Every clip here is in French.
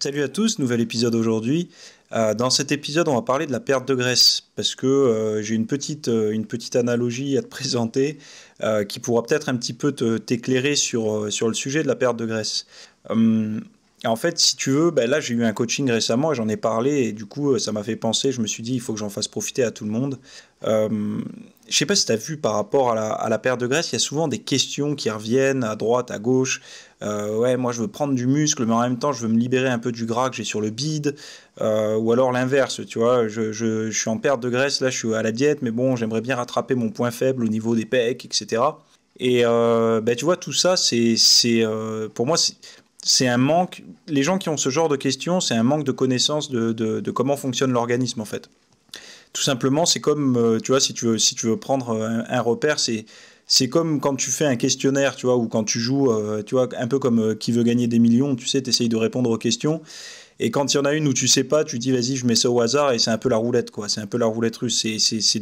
Salut à tous, nouvel épisode aujourd'hui. Dans cet épisode, on va parler de la perte de graisse, parce que j'ai une petite analogie à te présenter qui pourra peut-être un petit peu t'éclairer sur le sujet de la perte de graisse. En fait, si tu veux, là j'ai eu un coaching récemment et j'en ai parlé, et du coup ça m'a fait penser, je me suis dit il faut que j'en fasse profiter à tout le monde. Je sais pas si tu as vu par rapport à la perte de graisse, il y a souvent des questions qui reviennent à droite, à gauche. Ouais, moi je veux prendre du muscle, mais en même temps je veux me libérer un peu du gras que j'ai sur le bide. Ou alors l'inverse, tu vois, je suis en perte de graisse, là je suis à la diète, mais bon, j'aimerais bien rattraper mon point faible au niveau des pecs, etc. Et tu vois, tout ça, pour moi, c'est un manque. Les gens qui ont ce genre de questions, c'est un manque de connaissance de comment fonctionne l'organisme, en fait. Tout simplement, c'est comme, tu vois, si tu veux prendre un repère, c'est comme quand tu fais un questionnaire, tu vois, ou quand tu joues, tu vois, un peu comme qui veut gagner des millions, tu sais, tu essayes de répondre aux questions. Et quand il y en a une où tu sais pas, tu dis, vas-y, je mets ça au hasard, et c'est un peu la roulette, quoi. C'est un peu la roulette russe,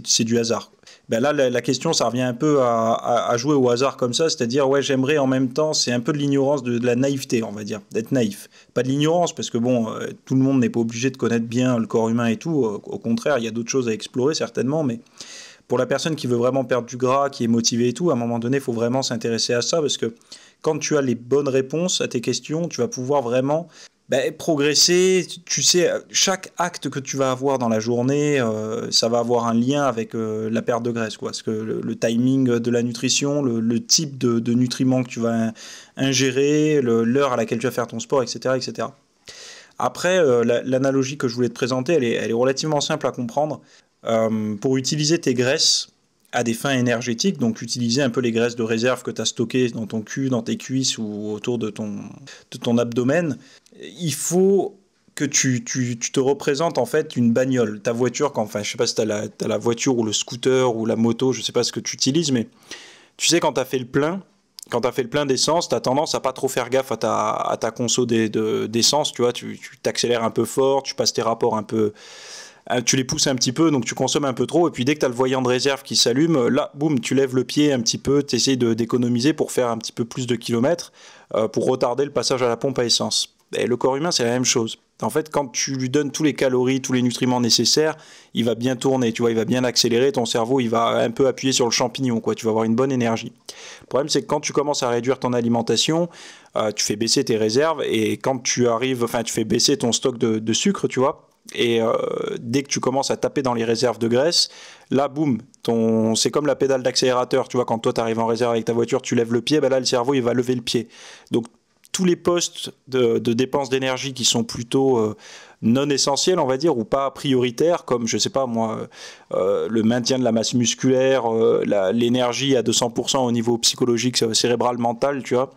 c'est du hasard. Ben là, la question, ça revient un peu à jouer au hasard comme ça, c'est-à-dire, ouais, j'aimerais en même temps, c'est un peu de l'ignorance, de la naïveté, on va dire, d'être naïf. Pas de l'ignorance, parce que bon, tout le monde n'est pas obligé de connaître bien le corps humain et tout, au contraire, il y a d'autres choses à explorer, certainement, mais pour la personne qui veut vraiment perdre du gras, qui est motivée et tout, à un moment donné, il faut vraiment s'intéresser à ça, parce que quand tu as les bonnes réponses à tes questions, tu vas pouvoir vraiment progresser, tu sais, chaque acte que tu vas avoir dans la journée, ça va avoir un lien avec la perte de graisse, quoi. Parce que le timing de la nutrition, le type de nutriments que tu vas ingérer, l'heure à laquelle tu vas faire ton sport, etc. etc. Après, l'analogie que je voulais te présenter, elle est relativement simple à comprendre. Pour utiliser tes graisses à des fins énergétiques, donc utiliser un peu les graisses de réserve que tu as stockées dans ton cul, dans tes cuisses ou autour de ton abdomen, il faut que tu te représentes en fait une bagnole, ta voiture, enfin je sais pas si tu as la voiture ou le scooter ou la moto, je sais pas ce que tu utilises, mais tu sais quand tu as fait le plein, quand tu as fait le plein d'essence, tu as tendance à pas trop faire gaffe à ta conso d'essence, tu vois, tu t'accélères un peu fort, tu passes tes rapports un peu... Tu les pousses un petit peu, donc tu consommes un peu trop, et puis dès que tu as le voyant de réserve qui s'allume, là, boum, tu lèves le pied un petit peu, tu essaies d'économiser pour faire un petit peu plus de kilomètres, pour retarder le passage à la pompe à essence. Et le corps humain, c'est la même chose. En fait, quand tu lui donnes tous les calories, tous les nutriments nécessaires, il va bien tourner, tu vois, il va bien accélérer, ton cerveau, il va un peu appuyer sur le champignon, quoi, tu vas avoir une bonne énergie. Le problème, c'est que quand tu commences à réduire ton alimentation, tu fais baisser tes réserves, et quand tu arrives, enfin, tu fais baisser ton stock de sucre, tu vois. Et dès que tu commences à taper dans les réserves de graisse, là, boum, c'est comme la pédale d'accélérateur. Tu vois, quand toi, tu arrives en réserve avec ta voiture, tu lèves le pied, là, le cerveau, il va lever le pied. Donc, tous les postes de dépenses d'énergie qui sont plutôt non essentiels, on va dire, ou pas prioritaires, comme, je sais pas moi, le maintien de la masse musculaire, l'énergie à 200% au niveau psychologique, cérébral, mental, tu vois,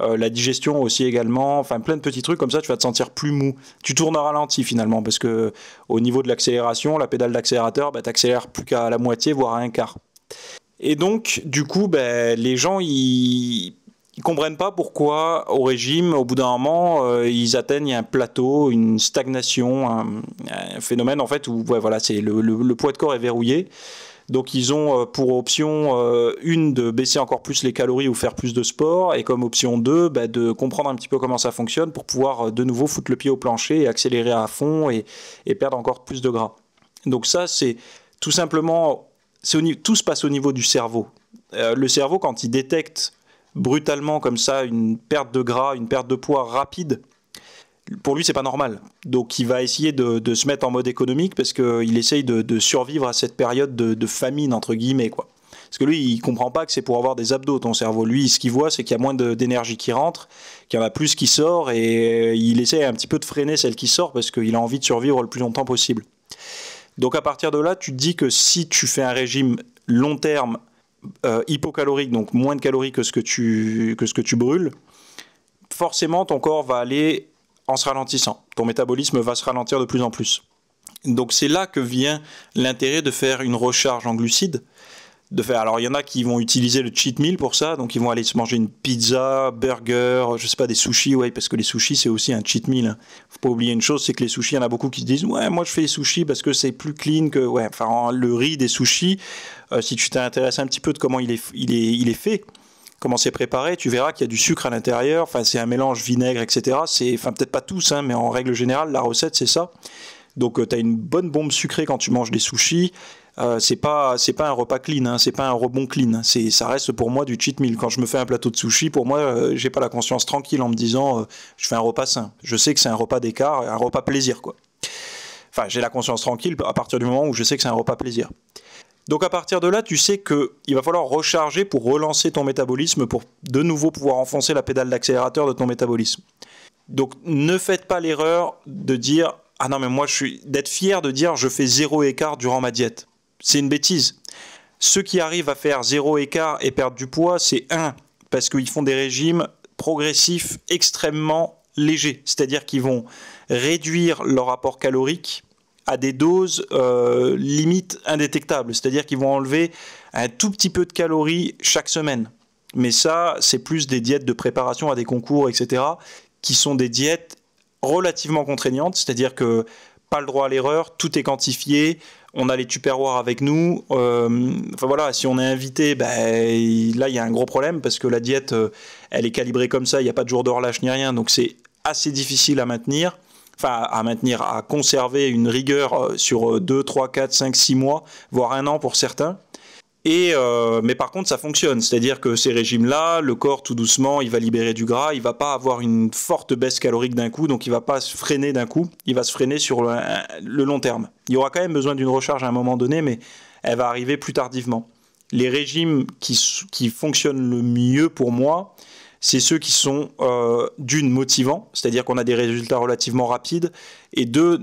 la digestion aussi également, enfin plein de petits trucs comme ça, tu vas te sentir plus mou. Tu tournes à ralenti finalement, parce que au niveau de l'accélération, la pédale d'accélérateur, t'accélères plus qu'à la moitié, voire à un quart. Et donc, du coup, les gens, ils comprennent pas pourquoi au régime, au bout d'un moment, ils atteignent un plateau, une stagnation, un phénomène en fait où voilà, c'est le poids de corps est verrouillé. Donc ils ont pour option une de baisser encore plus les calories ou faire plus de sport, et comme option 2 de comprendre un petit peu comment ça fonctionne pour pouvoir de nouveau foutre le pied au plancher et accélérer à fond et perdre encore plus de gras. Donc ça c'est tout simplement, tout se passe au niveau du cerveau. Le cerveau quand il détecte brutalement comme ça une perte de gras, une perte de poids rapide, pour lui c'est pas normal, donc il va essayer de se mettre en mode économique parce qu'il essaye de survivre à cette période de famine entre guillemets, quoi. Parce que lui il comprend pas que c'est pour avoir des abdos ton cerveau, lui ce qu'il voit c'est qu'il y a moins d'énergie qui rentre, qu'il y en a plus qui sort, et il essaie un petit peu de freiner celle qui sort parce qu'il a envie de survivre le plus longtemps possible. Donc à partir de là tu te dis que si tu fais un régime long terme hypocalorique, donc moins de calories que ce que tu brûles, forcément ton corps va aller en se ralentissant, ton métabolisme va se ralentir de plus en plus. Donc c'est là que vient l'intérêt de faire une recharge en glucides. Alors il y en a qui vont utiliser le cheat meal pour ça, donc ils vont aller se manger une pizza, burger, je sais pas, des sushis, ouais, parce que les sushis c'est aussi un cheat meal. Faut pas oublier une chose, c'est que les sushis, il y en a beaucoup qui se disent ouais moi je fais les sushis parce que c'est plus clean que, ouais, enfin le riz des sushis, si tu t'intéresses un petit peu de comment il est fait, comment c'est préparé, tu verras qu'il y a du sucre à l'intérieur, enfin c'est un mélange vinaigre, etc. C'est, enfin peut-être pas tous, hein, mais en règle générale, la recette c'est ça. Donc tu as une bonne bombe sucrée quand tu manges des sushis. C'est pas un repas clean, hein, c'est pas un rebond clean. Ça reste pour moi du cheat meal. Quand je me fais un plateau de sushi, pour moi, j'ai pas la conscience tranquille en me disant je fais un repas sain. Je sais que c'est un repas d'écart, un repas plaisir, quoi. Enfin, j'ai la conscience tranquille à partir du moment où je sais que c'est un repas plaisir. Donc à partir de là, tu sais qu'il va falloir recharger pour relancer ton métabolisme, pour de nouveau pouvoir enfoncer la pédale d'accélérateur de ton métabolisme. Donc ne faites pas l'erreur de dire « Ah non, mais moi, d'être fier de dire « je fais zéro écart durant ma diète ». C'est une bêtise. Ceux qui arrivent à faire zéro écart et perdre du poids, c'est un, parce qu'ils font des régimes progressifs extrêmement légers. C'est-à-dire qu'ils vont réduire leur apport calorique à des doses limites indétectables. C'est-à-dire qu'ils vont enlever un tout petit peu de calories chaque semaine. Mais ça, c'est plus des diètes de préparation à des concours, etc., qui sont des diètes relativement contraignantes. C'est-à-dire que pas le droit à l'erreur, tout est quantifié, on a les Tupperware avec nous. Enfin voilà, si on est invité, ben, là il y a un gros problème parce que la diète, elle est calibrée comme ça, il n'y a pas de jour de relâche ni rien, donc c'est assez difficile à maintenir. Enfin, à conserver une rigueur sur 2, 3, 4, 5, 6 mois, voire un an pour certains. Mais par contre, ça fonctionne. C'est-à-dire que ces régimes-là, le corps, tout doucement, il va libérer du gras, il ne va pas avoir une forte baisse calorique d'un coup, donc il ne va pas se freiner d'un coup, il va se freiner sur le long terme. Il y aura quand même besoin d'une recharge à un moment donné, mais elle va arriver plus tardivement. Les régimes qui fonctionnent le mieux pour moi, c'est ceux qui sont, d'une, motivants, c'est-à-dire qu'on a des résultats relativement rapides, et deux,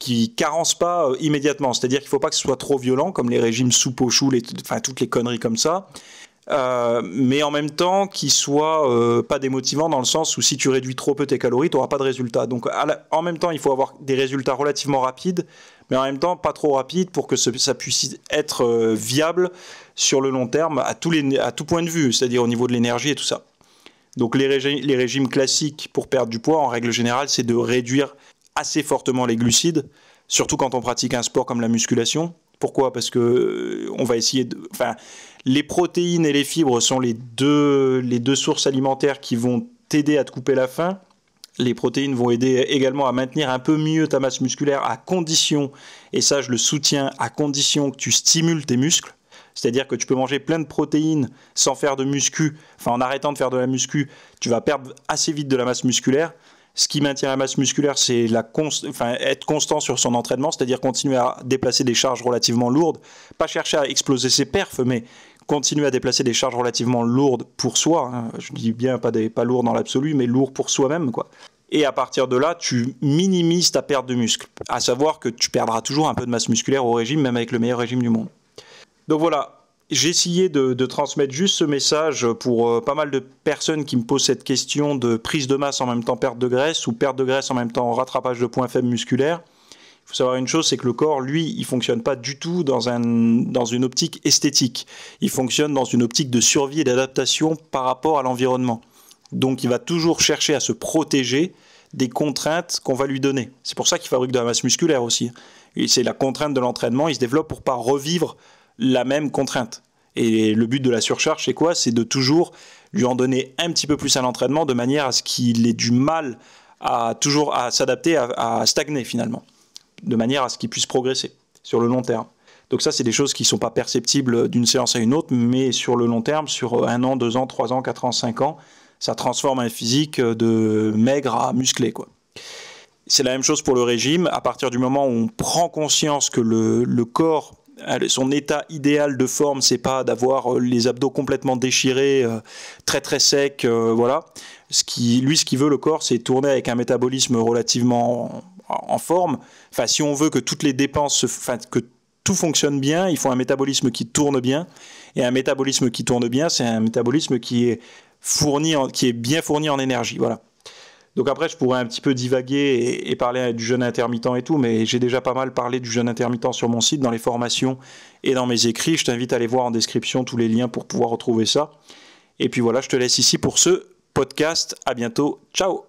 qui carencent pas immédiatement. C'est-à-dire qu'il ne faut pas que ce soit trop violent, comme les régimes soupe aux choux, enfin, toutes les conneries comme ça, mais en même temps qu'ils ne soient pas démotivants dans le sens où si tu réduis trop peu tes calories, tu n'auras pas de résultats. Donc en même temps, il faut avoir des résultats relativement rapides, mais en même temps pas trop rapides pour que ça puisse être viable sur le long terme à tout point de vue, c'est-à-dire au niveau de l'énergie et tout ça. Donc les régimes classiques pour perdre du poids, en règle générale, c'est de réduire assez fortement les glucides, surtout quand on pratique un sport comme la musculation. Pourquoi? Parce que on va essayer de, enfin, les protéines et les fibres sont les deux sources alimentaires qui vont t'aider à te couper la faim. Les protéines vont aider également à maintenir un peu mieux ta masse musculaire à condition, et ça je le soutiens, à condition que tu stimules tes muscles. C'est-à-dire que tu peux manger plein de protéines sans faire de muscu, enfin en arrêtant de faire de la muscu, tu vas perdre assez vite de la masse musculaire. Ce qui maintient la masse musculaire, c'est être constant sur son entraînement, c'est-à-dire continuer à déplacer des charges relativement lourdes, pas chercher à exploser ses perfs, mais continuer à déplacer des charges relativement lourdes pour soi, hein. Je dis bien pas lourd dans l'absolu, mais lourd pour soi-même, quoi. Et à partir de là, tu minimises ta perte de muscle, à savoir que tu perdras toujours un peu de masse musculaire au régime, même avec le meilleur régime du monde. Donc voilà. J'ai essayé de transmettre juste ce message pour pas mal de personnes qui me posent cette question de prise de masse en même temps perte de graisse ou perte de graisse en même temps rattrapage de points faibles musculaires. Il faut savoir une chose, c'est que le corps, lui, il fonctionne pas du tout dans une optique esthétique. Il fonctionne dans une optique de survie et d'adaptation par rapport à l'environnement. Donc il va toujours chercher à se protéger des contraintes qu'on va lui donner. C'est pour ça qu'il fabrique de la masse musculaire aussi. C'est la contrainte de l'entraînement, il se développe pour pas revivre la même contrainte. Et le but de la surcharge, c'est quoi? C'est de toujours lui en donner un petit peu plus à l'entraînement de manière à ce qu'il ait du mal à toujours à s'adapter, à stagner finalement, de manière à ce qu'il puisse progresser sur le long terme. Donc ça, c'est des choses qui ne sont pas perceptibles d'une séance à une autre, mais sur le long terme, sur 1 an, 2 ans, 3 ans, 4 ans, 5 ans, ça transforme un physique de maigre à musclé, quoi. C'est la même chose pour le régime. À partir du moment où on prend conscience que le corps, son état idéal de forme, c'est pas d'avoir les abdos complètement déchirés, très très secs, voilà. Ce qu'il veut, le corps, c'est tourner avec un métabolisme relativement en forme. Enfin, si on veut que toutes les dépenses, enfin, que tout fonctionne bien, il faut un métabolisme qui tourne bien. Et un métabolisme qui tourne bien, c'est un métabolisme qui est bien fourni en énergie, voilà. Donc après, je pourrais un petit peu divaguer et parler du jeûne intermittent et tout, mais j'ai déjà pas mal parlé du jeûne intermittent sur mon site, dans les formations et dans mes écrits. Je t'invite à aller voir en description tous les liens pour pouvoir retrouver ça. Et puis voilà, je te laisse ici pour ce podcast. À bientôt. Ciao!